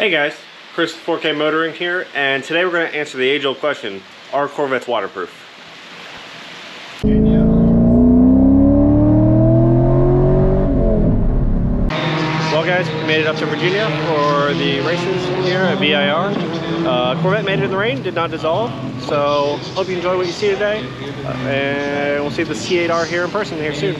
Hey guys, Chris with 4K Motoring here, and today we're going to answer the age-old question, are Corvettes waterproof? Well guys, we made it up to Virginia for the races here at VIR. Corvette made it in the rain, did not dissolve, so hope you enjoy what you see today, and we'll see the C8R here in person here soon.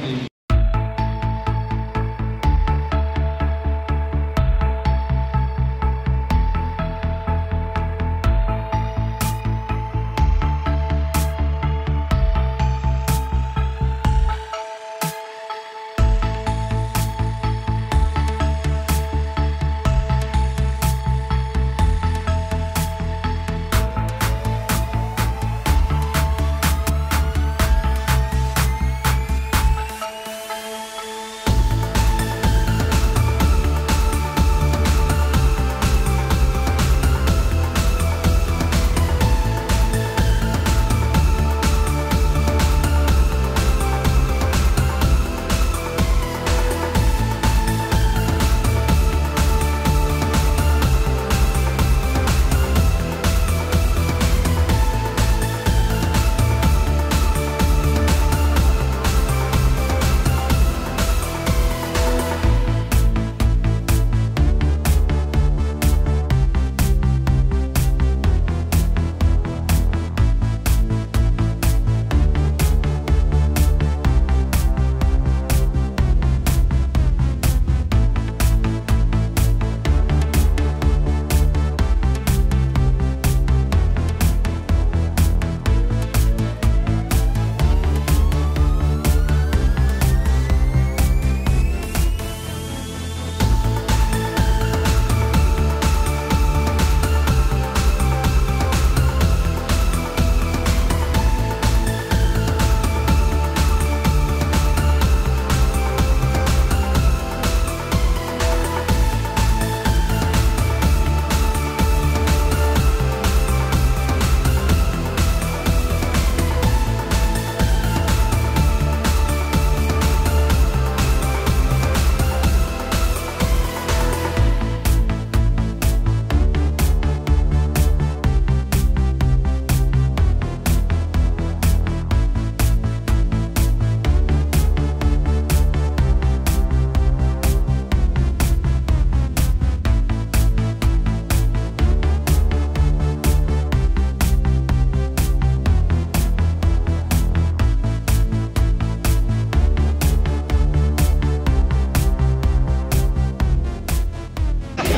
Ladies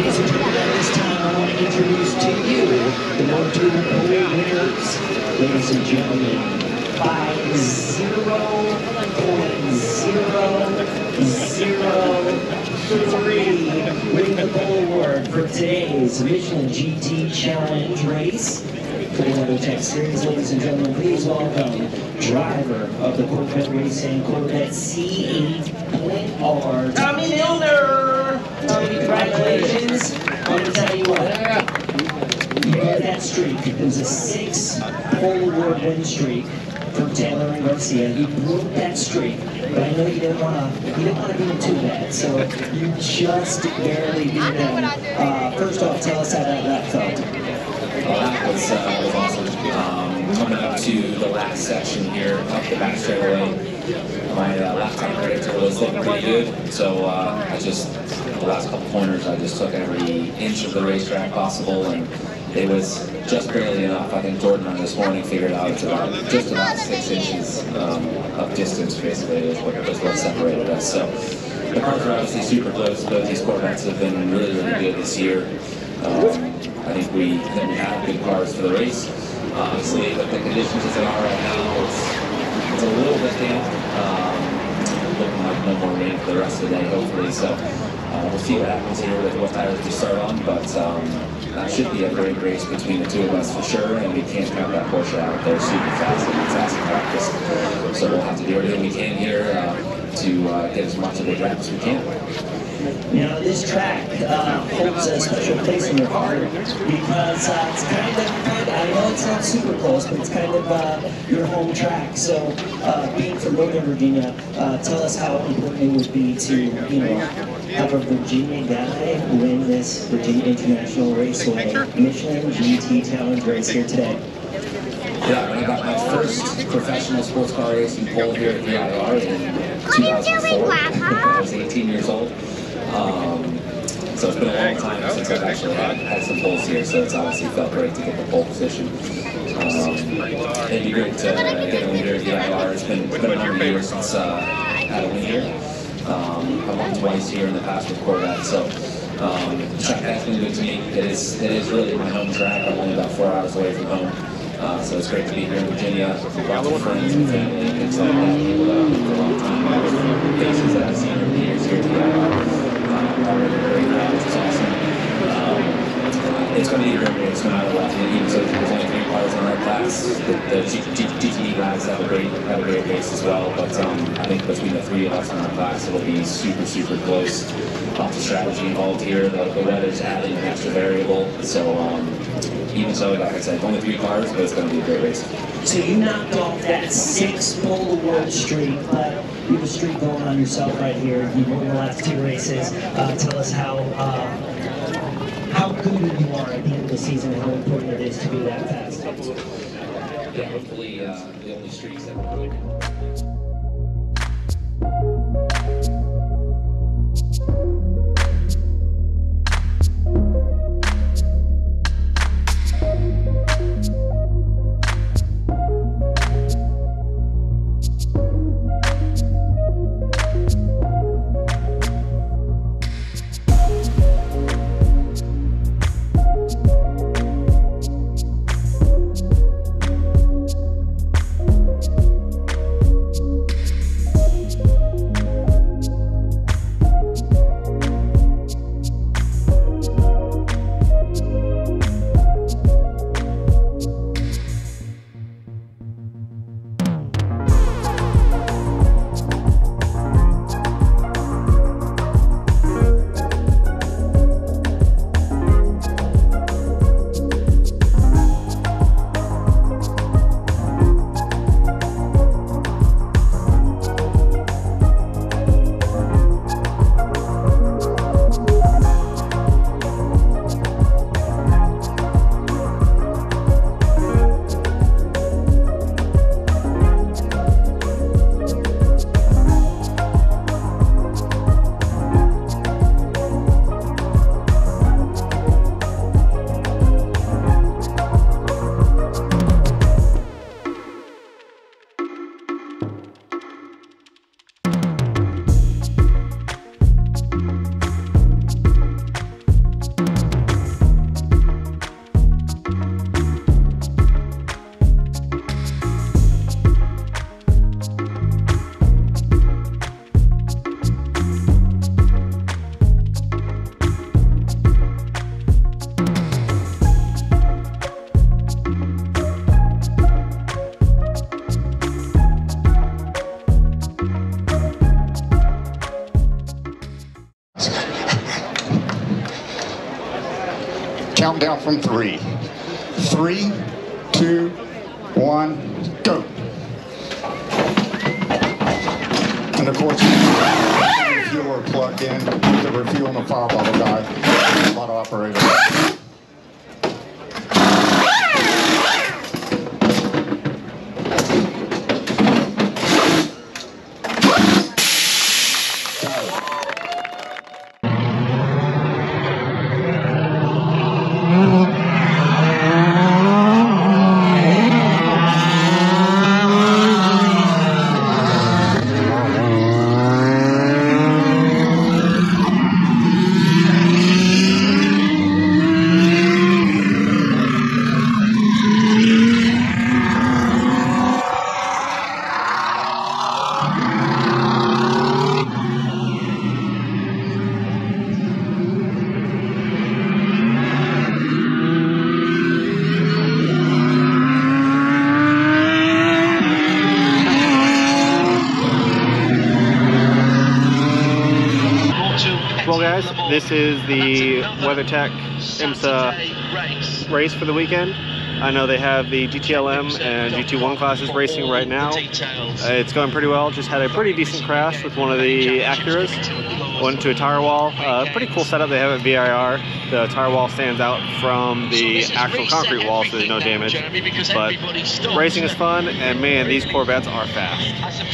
and gentlemen, this time I want to introduce to you the Motul Bowl winners. Ladies and gentlemen, by 0.003, winning the bowl award for today's Michelin GT Challenge race for the WeatherTech series. Ladies and gentlemen, please welcome driver of the Corvette Racing, Corvette C8R, Tommy Milner. Congratulations. I'm gonna tell you what, you had that streak. It was a 6-hole award win streak from Taylor and Garcia. You broke that streak, but I know you didn't want to beat them too bad, so you just barely beat them. First off, tell us how that felt. Well, that was awesome. Coming up to the last section here, up the back straightaway, my lap time predictor was looking pretty good, so I just, the last couple corners, I just took every inch of the racetrack possible, and it was just barely enough. I think Jordan on this morning figured out it's about, just about 6 inches of distance, basically, was what separated us. So the cars are obviously super close. Both these Corvettes have been really, really good this year. I think we have good cars for the race, obviously, but the conditions as they are right now, it's a little bit damp, looking like no more rain for the rest of the day, hopefully, so we'll see what happens here with what tires we start on, but that should be a great race between the two of us for sure, and we can't count that Porsche out. They're super fast and fantastic practice, so we'll have to do everything we can here to get as much of a gap as we can. You know, this track holds a special place in your heart because it's I know it's not super close, but it's kind of your home track. So being from Northern Virginia, tell us how important it would be to, you know, have a Virginia guy win this Virginia International Raceway Michelin GT Challenge race here today. Yeah, I got my first professional sports car racing pole here at VIR in 2004. I was 18 years old. So it's been a long time since I've actually had some poles here, so it's obviously felt great to get the pole position. It'd be great to get a win here at VIR. It's been a number of years since I had a win here. I won twice here in the past with Corvette, so the track has been good to me. It is really my home track. I'm only about 4 hours away from home. So it's great to be here in Virginia with lots of friends and family and things like that. People for a long time, all the faces that I've seen over the years here at the IR, which is awesome. It's going to be great. It's going to have a lot of even so there's only 3 cars in our class. The GTD guys have a great race as well, but I think between the 3 of us in our class, it'll be super, super close. Lots of strategy involved here. The weather's adding an extra variable, so even so, like I said, only 3 cars, but it's going to be a great race. So you knocked off that 6-pole award streak, but you have a streak going on yourself right here. You won the last 2 races. Tell us how good you are at the end of the season and how important it is to be that fast. Yeah, hopefully the only streaks that we're really good. Countdown from 3. 3, 2, 1, go. And of course, if you were plugged in, the refuel and the fire bottle guy, a lot of operators. Well guys, this is the WeatherTech IMSA race for the weekend. I know they have the GTLM and GT1 classes racing right now. It's going pretty well. Just had a pretty decent crash with one of the Acuras. Went to a tire wall. Pretty cool setup they have at VIR. The tire wall stands out from the actual concrete wall, so there's no damage. But racing is fun, and man, these Corvettes are fast.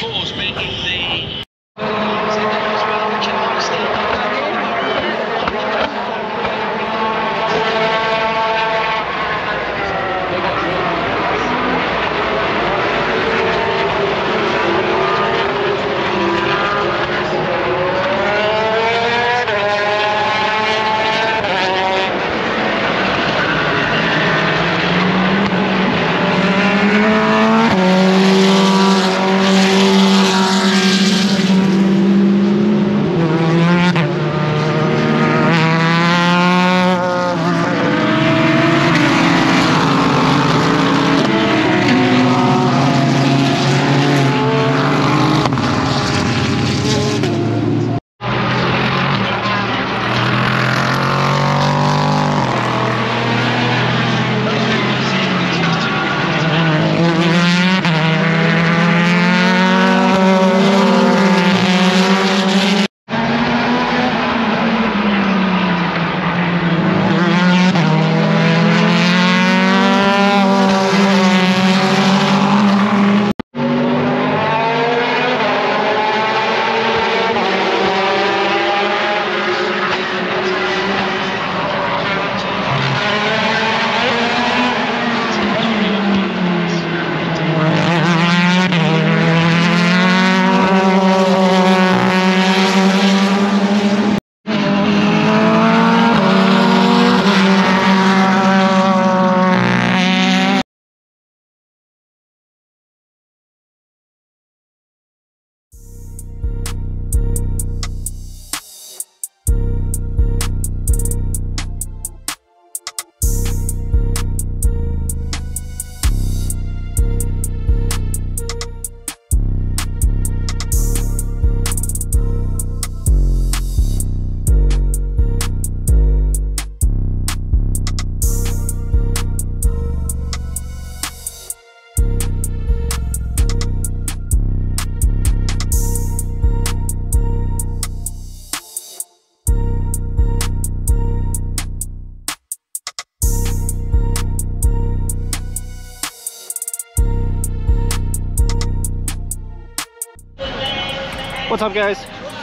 What's up guys?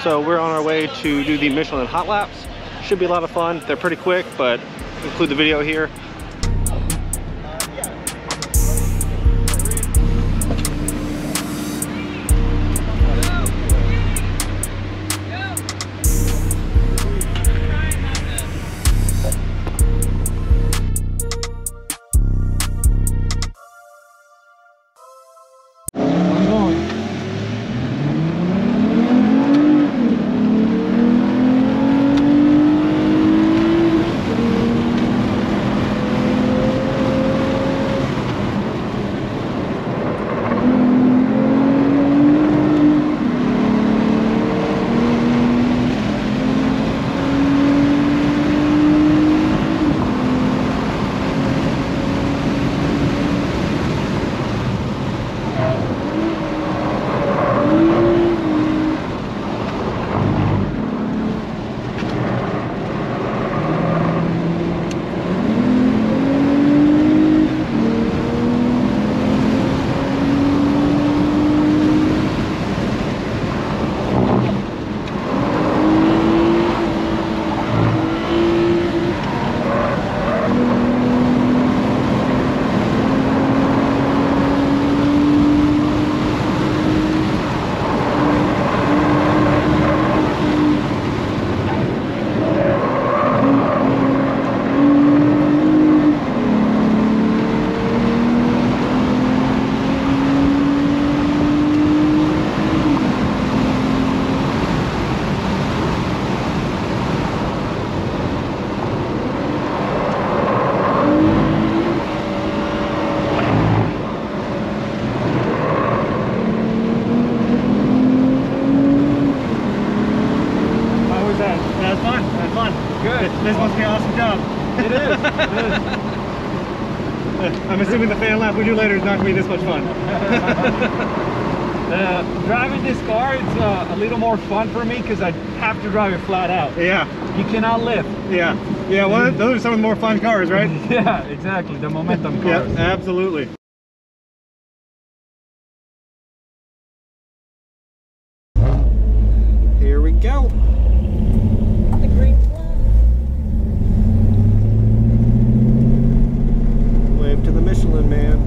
So we're on our way to do the Michelin hot laps. Should be a lot of fun. They're pretty quick, but include the video here. This must be an awesome job. It is. It is. I'm assuming the fan lap we do later is not going to be this much fun. Driving this car, it's a little more fun for me because I have to drive it flat out. Yeah. You cannot lift. Yeah. Yeah, well, those are some of the more fun cars, right? Yeah, exactly. The momentum cars. Yep, absolutely. Here we go. The green flag. Wave to the Michelin man.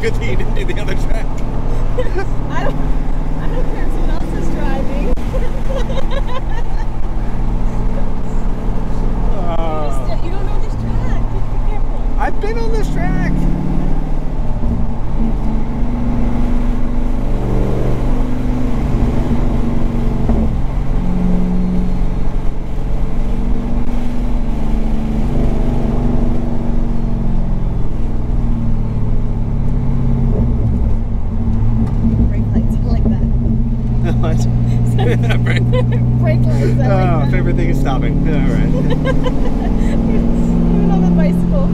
Good thing you did the other track. I don't care if someone else is driving. You don't know this track. Be careful. I've been on this track. Favorite thing is stopping. All right. Even on the bicycle.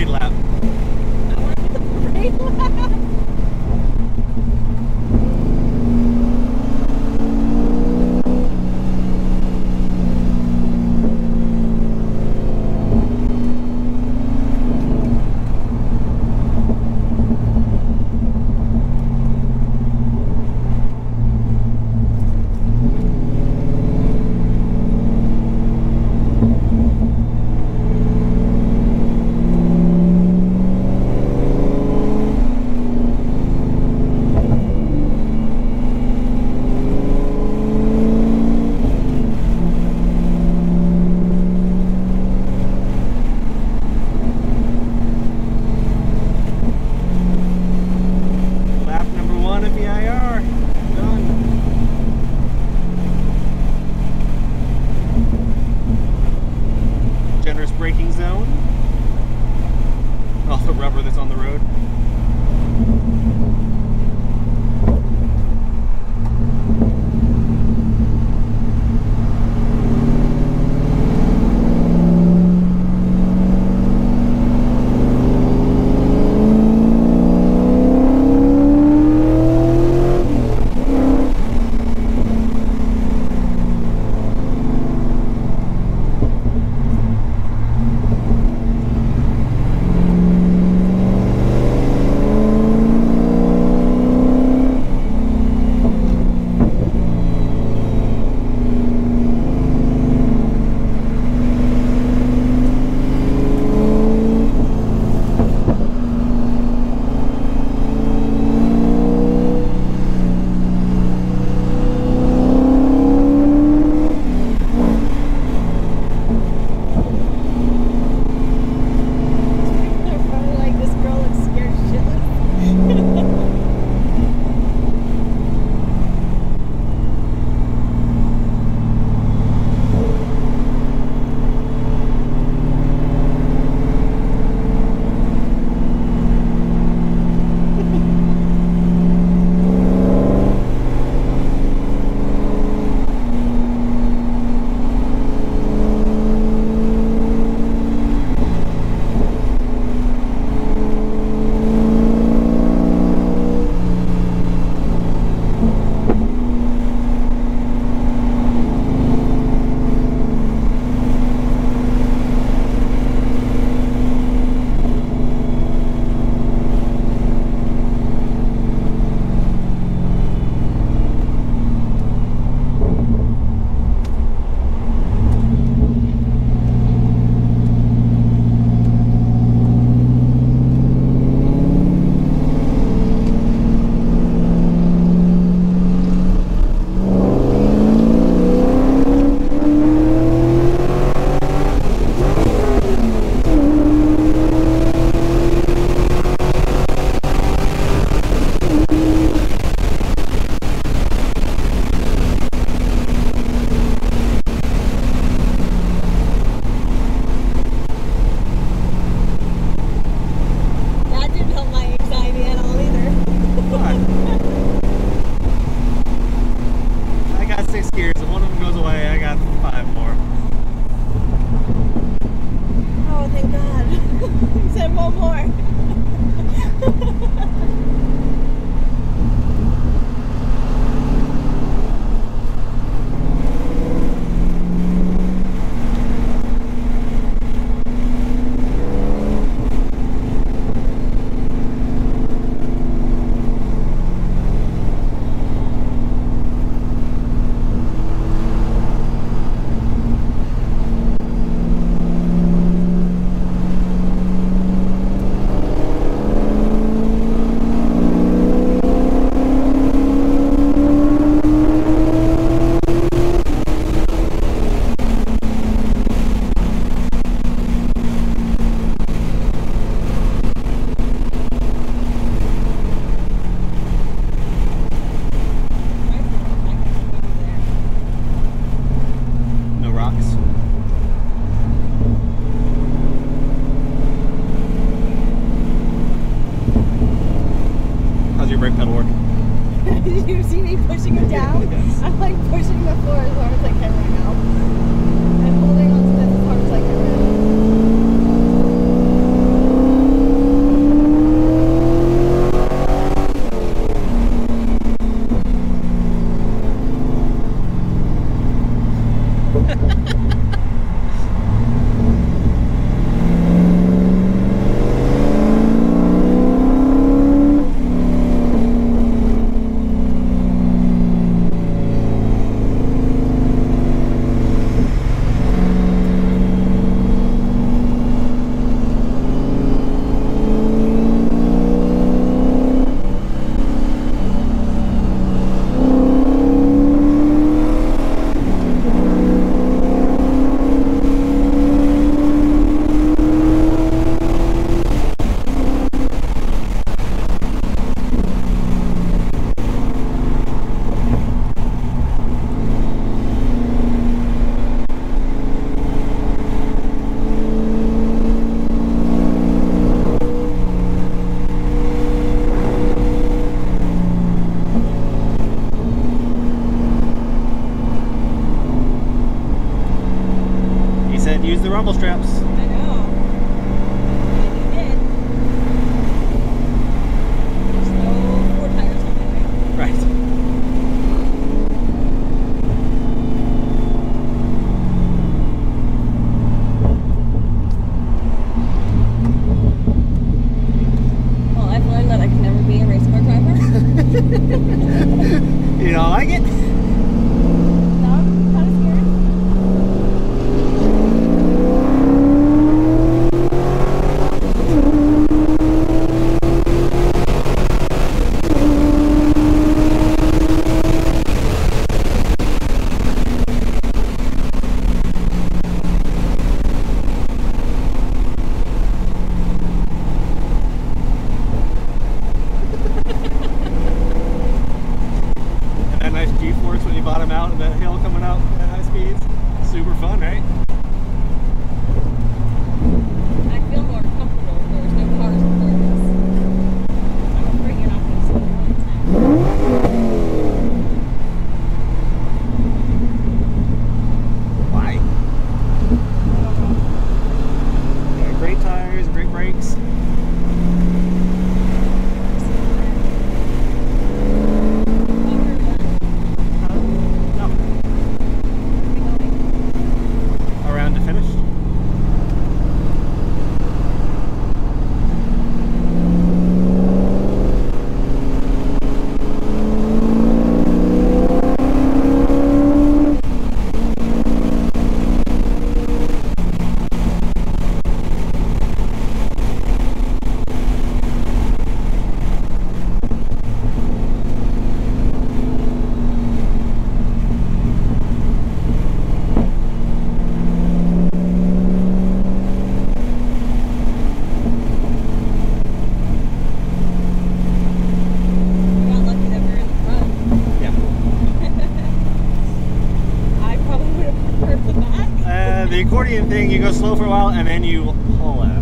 Lap. I want to do the parade lap. brake pedal work. Did you see me pushing it down? Yes. I'm like pushing the floor as hard as I can right now. And holding on to this as hard as I can. Thing, you go slow for a while and then you haul out.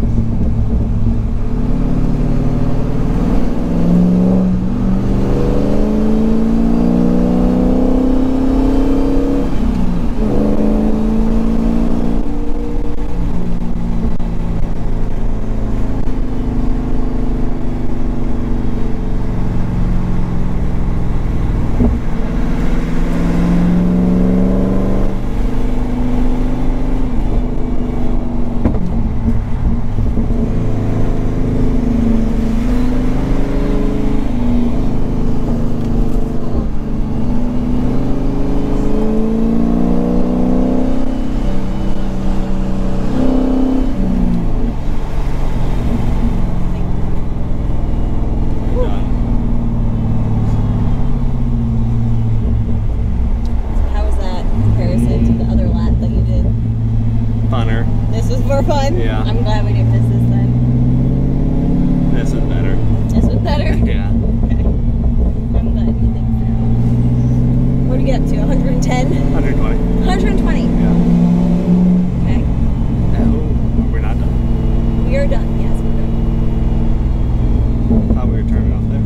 We're done, yes, we're done. I thought we were turning off there.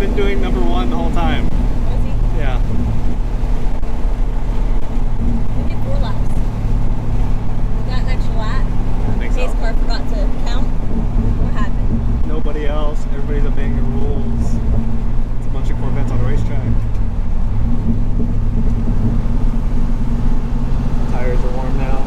been doing number one the whole time. Was he? Yeah. We did 4 laps. We got an extra lap. I think so. In case Carp forgot to count. What happened? Nobody else. Everybody's obeying the rules. It's a bunch of Corvettes on a racetrack. Tires are warm now.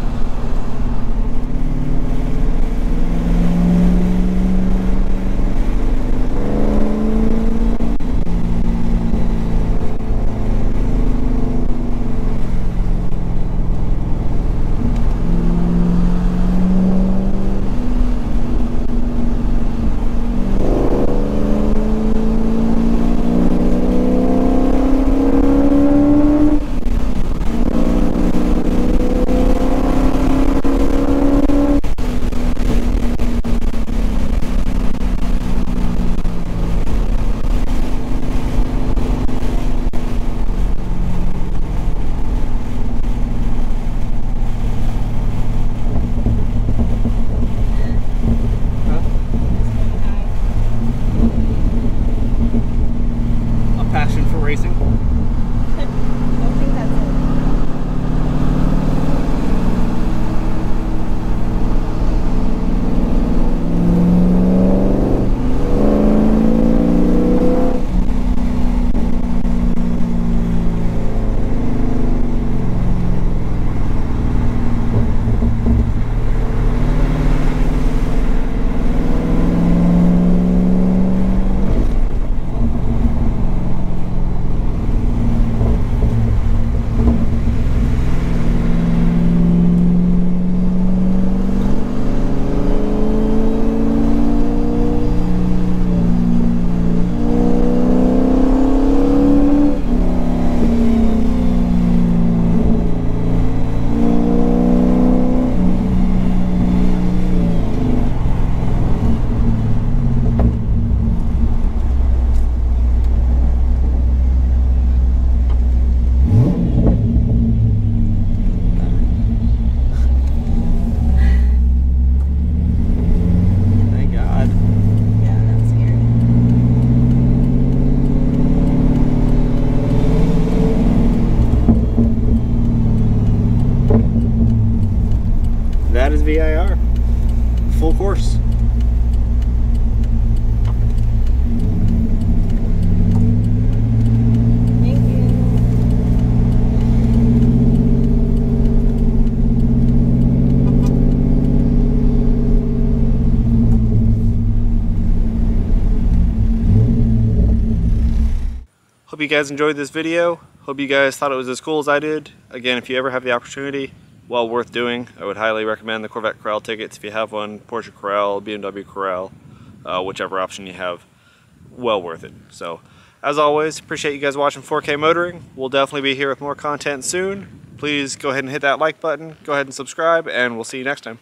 VIR, full course. Hope you guys enjoyed this video. Hope you guys thought it was as cool as I did. Again, if you ever have the opportunity, well worth doing. I would highly recommend the Corvette Corral tickets if you have one. Porsche Corral, BMW Corral, whichever option you have, well worth it. So, as always, appreciate you guys watching 4K Motoring. We'll definitely be here with more content soon. Please go ahead and hit that like button, go ahead and subscribe, and we'll see you next time.